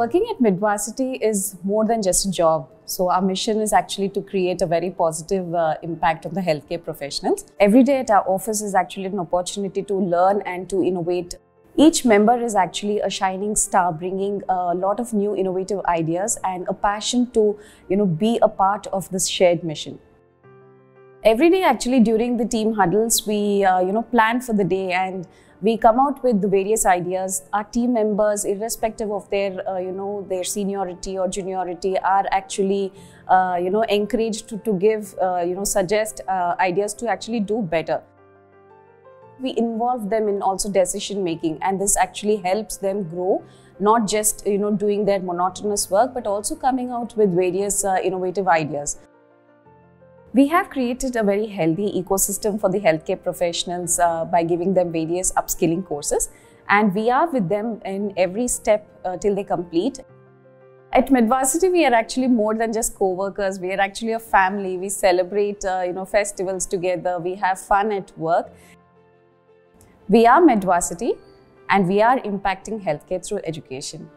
Working at Medvarsity is more than just a job. So our mission is actually to create a very positive impact on the healthcare professionals. Every day at our office is actually an opportunity to learn and to innovate. Each member is actually a shining star, bringing a lot of new innovative ideas and a passion to, be a part of this shared mission. Every day actually during the team huddles, we plan for the day and we come out with the various ideas. Our team members, irrespective of their seniority or juniority, are actually encouraged to give suggest ideas to actually do better. We involve them in also decision making, and this actually helps them grow, not just doing their monotonous work, but also coming out with various innovative ideas. We have created a very healthy ecosystem for the healthcare professionals by giving them various upskilling courses, and we are with them in every step till they complete. At Medvarsity, we are actually more than just co-workers. We are actually a family. We celebrate festivals together. We have fun at work. We are Medvarsity, and we are impacting healthcare through education.